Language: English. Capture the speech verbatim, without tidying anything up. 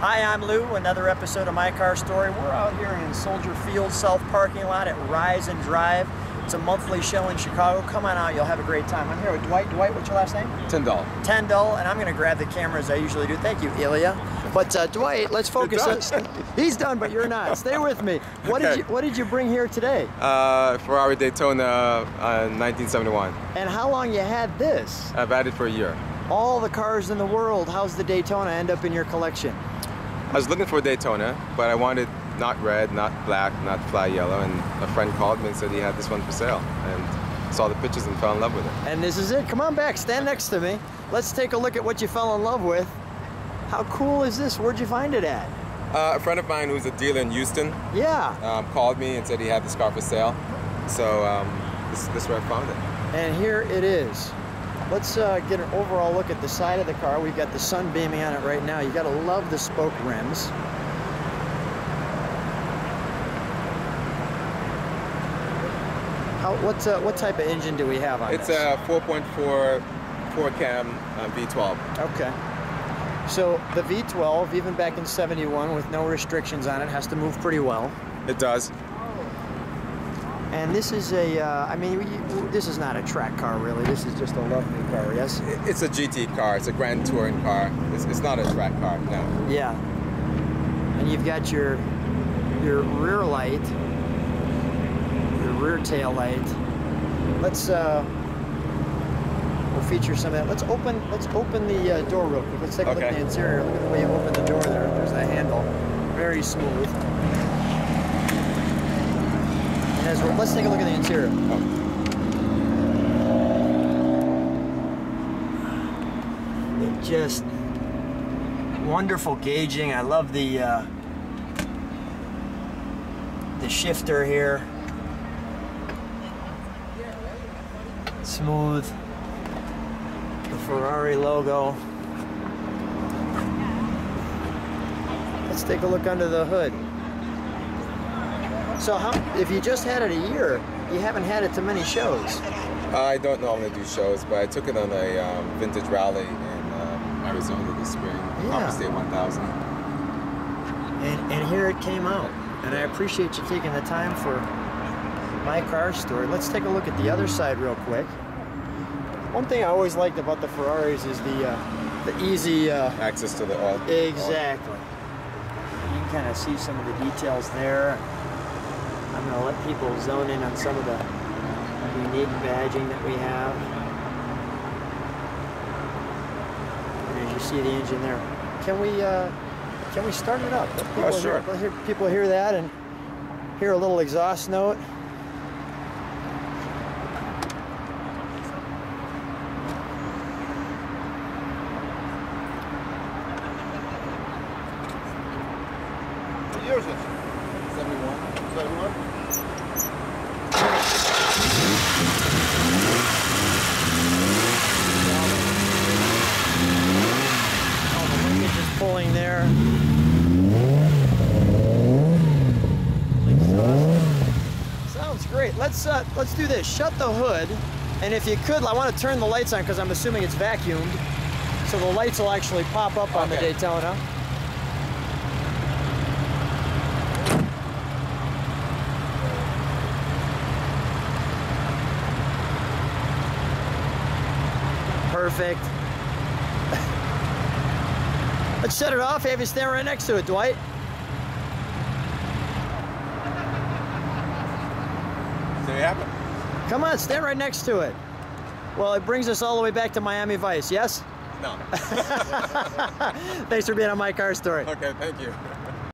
Hi, I'm Lou, another episode of My Car Story. We're out here in Soldier Field South parking lot at Rise and Drive. It's a monthly show in Chicago. Come on out, you'll have a great time. I'm here with Dwight. Dwight, what's your last name? Tyndall. Tyndall, and I'm gonna grab the camera as I usually do. Thank you, Ilya. But uh, Dwight, let's focus on, he's done, but you're not. Stay with me. What, okay. did, you, what did you bring here today? Uh, Ferrari Daytona uh, nineteen seventy-one. And how long you had this? I've had it for a year. All the cars in the world, how's the Daytona end up in your collection? I was looking for Daytona, but I wanted not red, not black, not fly yellow, and a friend called me and said he had this one for sale, and saw the pictures and fell in love with it. And this is it. Come on back, stand next to me. Let's take a look at what you fell in love with. How cool is this? Where'd you find it at? Uh, a friend of mine who's a dealer in Houston. Yeah. Um, called me and said he had this car for sale, so um, this, this is where I found it. And here it is. Let's uh, get an overall look at the side of the car. We've got the sun beaming on it right now. You gotta love the spoke rims. How, what, uh, what type of engine do we have on it's this? It's a four point four four-cam uh, V twelve. Okay. So the V twelve, even back in seventy-one with no restrictions on it, has to move pretty well. It does. And this is a, uh, I mean, you, this is not a track car, really. This is just a lovely car, yes? It's a G T car. It's a Grand Touring car. It's, it's not a track car, no. Yeah. And you've got your your rear light, your rear tail light. Let's, uh, we'll feature some of that. Let's open, let's open the uh, door real quick. Let's take a okay. look at the interior. Look at the way you open the door there. There's the handle. Very smooth. Let's take a look at the interior. Oh. Just wonderful gauging. I love the uh, the shifter here. Smooth. The Ferrari logo. Let's take a look under the hood. So how, if you just had it a year, you haven't had it to many shows. I don't normally do shows, but I took it on a um, vintage rally in um, Arizona this spring, yeah. Copa State one thousand. And, and here it came out. And I appreciate you taking the time for My Car Story. Let's take a look at the other side real quick. One thing I always liked about the Ferraris is the, uh, the easy... Uh, access to the oil. Exactly. Oil. You can kind of see some of the details there. I'm going to let people zone in on some of the unique badging that we have. And as you see the engine there, can we uh, can we start it up? Let people oh, sure. Hear, let hear, people hear that and hear a little exhaust note. Pulling there. Sounds great. Let's uh, let's do this. Shut the hood, and if you could, I want to turn the lights on because I'm assuming it's vacuumed, so the lights will actually pop up on okay. the Daytona. Perfect. Let's shut it off, have you stand right next to it, Dwight. There you have it. Come on, stand right next to it. Well, it brings us all the way back to Miami Vice, yes? No. Thanks for being on My Car Story. Okay, thank you.